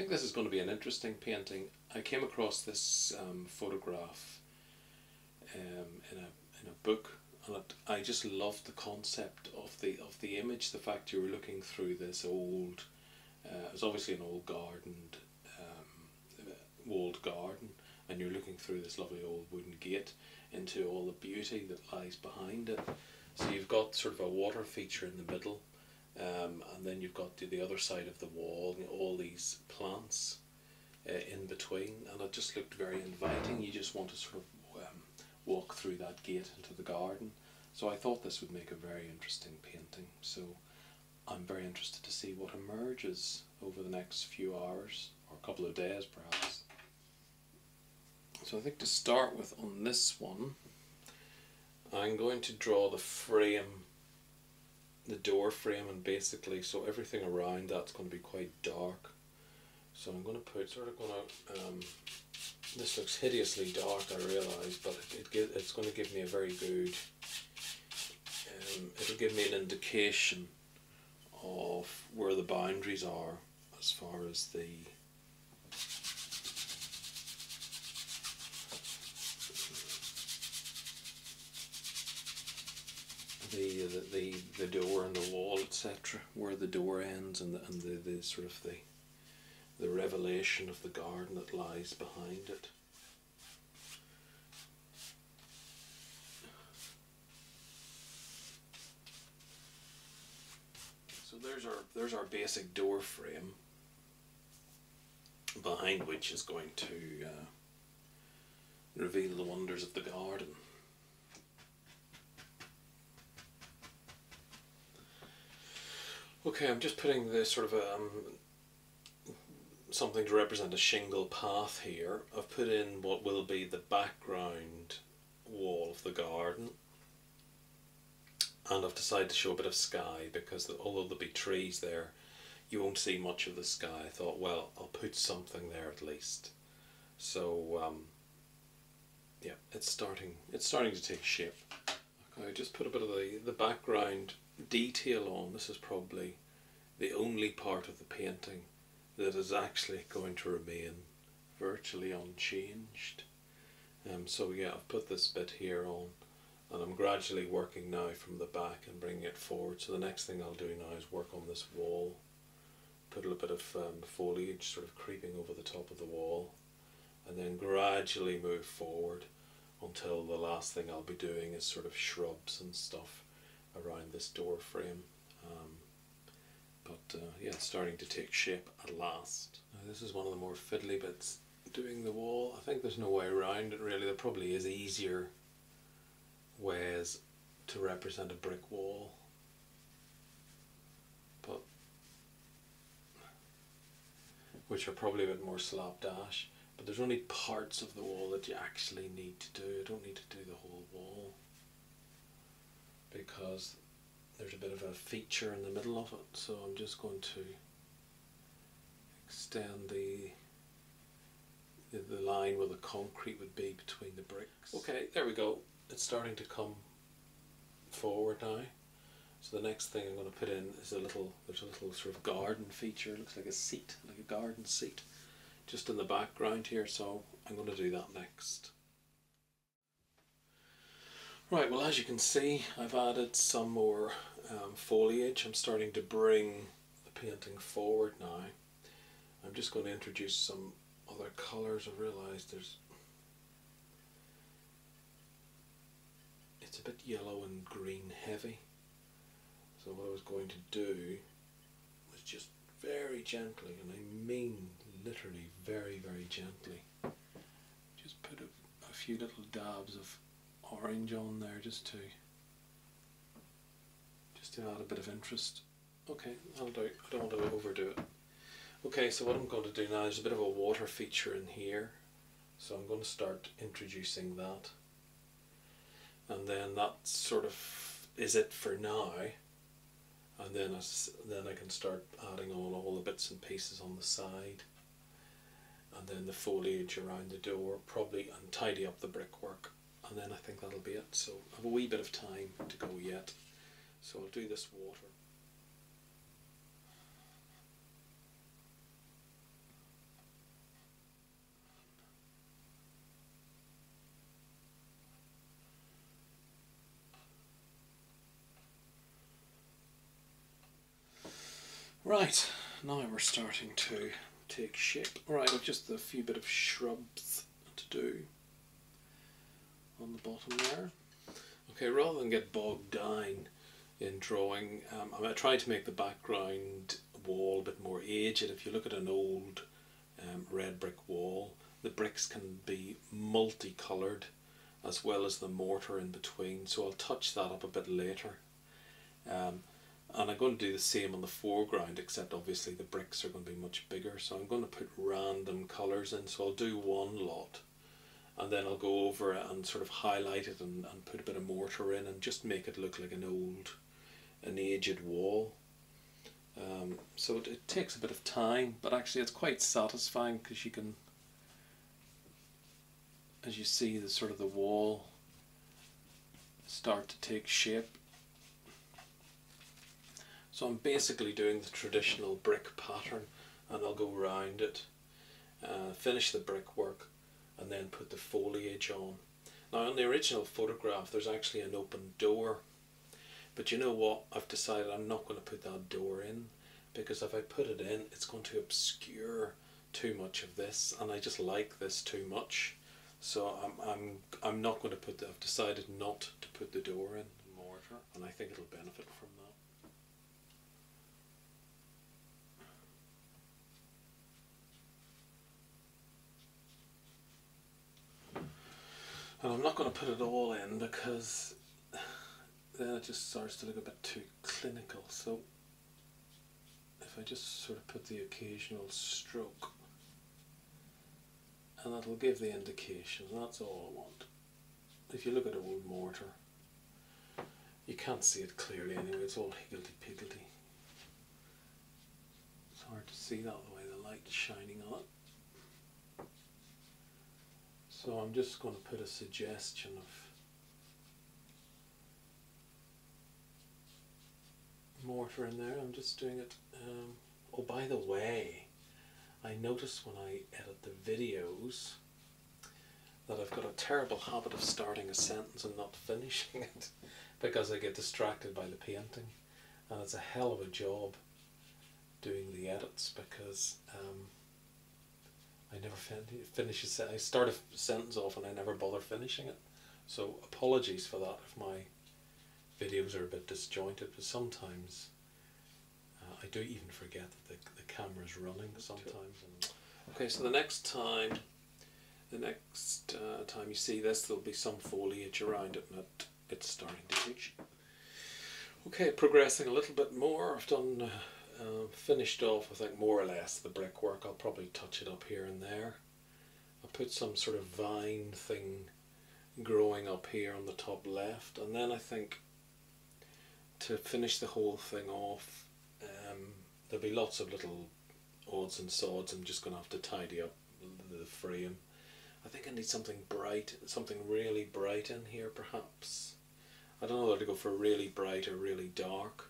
think this is going to be an interesting painting. I came across this photograph in a book, and I just loved the concept of the image. The fact you were looking through this old, it was obviously an old gardened, walled garden, and you're looking through this lovely old wooden gate into all the beauty that lies behind it. So you've got sort of a water feature in the middle, and then you've got to the other side of the wall and all these plants in between, and it just looked very inviting. You just want to sort of walk through that gate into the garden. So I thought this would make a very interesting painting. So I'm very interested to see what emerges over the next few hours or a couple of days perhaps. So I think to start with on this one, I'm going to draw the frame, the door frame, and basically so everything around that's going to be quite dark. So I'm going to put sort of going to, this looks hideously dark, I realise, but it's going to give me a very good, it'll give me an indication of where the boundaries are as far as the door and the wall, etc., where the door ends and the sort of the revelation of the garden that lies behind it. So there's our basic door frame, behind which is going to reveal the wonders of the garden. Okay, I'm just putting this sort of something to represent a shingle path here. I've put in what will be the background wall of the garden, and I've decided to show a bit of sky because although there'll be trees there, you won't see much of the sky. I thought, well, I'll put something there at least. So yeah, it's starting to take shape. Okay, I just put a bit of the background detail on. This is probably the only part of the painting that is actually going to remain virtually unchanged. So yeah, I've put this bit here on, and I'm gradually working now from the back and bringing it forward. So the next thing I'll do now is work on this wall, put a little bit of foliage sort of creeping over the top of the wall, and then gradually move forward until the last thing I'll be doing is sort of shrubs and stuff around this door frame. Yeah, it's starting to take shape at last. Now, this is one of the more fiddly bits, doing the wall. I think there's no way around it really. There probably is easier ways to represent a brick wall, but which are probably a bit more slapdash, but there's only parts of the wall that you actually need to do. I don't need to do the whole wall because there's a bit of a feature in the middle of it. So I'm just going to extend the line where the concrete would be between the bricks. Okay, there we go. It's starting to come forward now. So the next thing I'm going to put in is there's a little sort of garden feature. It looks like a seat, like a garden seat, just in the background here. So I'm going to do that next. Right, well, as you can see, I've added some more foliage. I'm starting to bring the painting forward now. I'm just going to introduce some other colours. I've realised it's a bit yellow and green heavy. So what I was going to do was just very gently, and I mean literally very, very gently, just put a few little dabs of orange on there just to add a bit of interest. Okay, that'll do. I don't want to overdo it. Okay, so what I'm going to do now is a bit of a water feature in here, so I'm going to start introducing that, and then that sort of is it for now, and then I can start adding on all the bits and pieces on the side, and then the foliage around the door probably, and tidy up the brickwork. And then I think that'll be it. So I have a wee bit of time to go yet. So I'll do this water. Right, now we're starting to take shape. Alright, with just a few bit of shrubs to do on the bottom there. Okay, rather than get bogged down in drawing, I'm going to try to make the background wall a bit more aged. If you look at an old red brick wall, the bricks can be multicoloured as well as the mortar in between, so I'll touch that up a bit later. And I'm going to do the same on the foreground, except obviously the bricks are going to be much bigger, so I'm going to put random colours in. So I'll do one lot and then I'll go over and sort of highlight it and put a bit of mortar in and just make it look like an aged wall. So it takes a bit of time, but actually it's quite satisfying because you can, as you see, the sort of the wall start to take shape. So I'm basically doing the traditional brick pattern, and I'll go round it, finish the brickwork and then put the foliage on. Now on the original photograph there's actually an open door, but you know what, I've decided I'm not going to put that door in, because if I put it in it's going to obscure too much of this, and I just like this too much, so I'm not going to put that. I've decided not to put the door in, mortar, and I think it'll benefit from that. And I'm not going to put it all in because then it just starts to look a bit too clinical. So if I just sort of put the occasional stroke, and that'll give the indication, that's all I want. If you look at old mortar, you can't see it clearly anyway, it's all higgledy-piggledy. It's hard to see that the way the light's shining on it. So I'm just going to put a suggestion of mortar in there. I'm just doing it. Oh, by the way, I notice when I edit the videos that I've got a terrible habit of starting a sentence and not finishing it because I get distracted by the painting, and it's a hell of a job doing the edits because I never finish a sentence. I start a sentence off and I never bother finishing it. So apologies for that if my videos are a bit disjointed, but sometimes I do even forget that the camera's running sometimes. Okay, so the next time you see this, there'll be some foliage around it and it's starting to itch. Okay, progressing a little bit more. I've done finished off, I think, more or less the brickwork. I'll probably touch it up here and there. I'll put some sort of vine thing growing up here on the top left, and then I think to finish the whole thing off, there'll be lots of little odds and sods. I'm just going to have to tidy up the frame. I think I need something bright, something really bright in here perhaps. I don't know whether to go for really bright or really dark.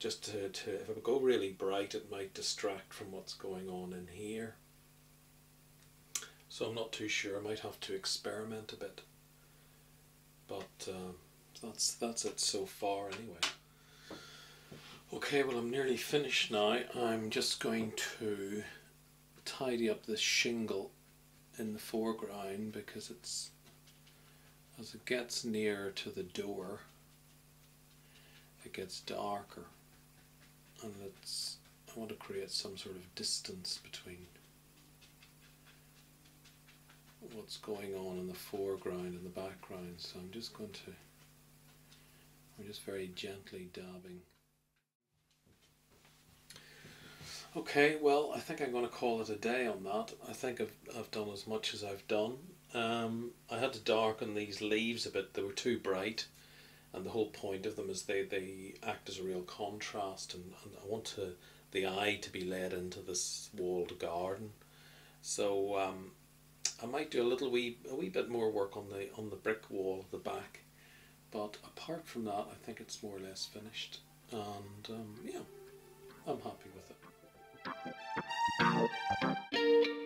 Just if I go really bright it might distract from what's going on in here. So I'm not too sure, I might have to experiment a bit. But that's it so far anyway. Okay, well I'm nearly finished now. I'm just going to tidy up this shingle in the foreground because it's, as it gets nearer to the door it gets darker. And I want to create some sort of distance between what's going on in the foreground and the background, so I'm just very gently dabbing. Okay, well I think I'm going to call it a day on that. I think I've done as much as I've done. I had to darken these leaves a bit, they were too bright. And the whole point of them is they act as a real contrast, and I want the eye to be led into this walled garden. So I might do a wee bit more work on the brick wall at the back, but apart from that I think it's more or less finished, and yeah, I'm happy with it.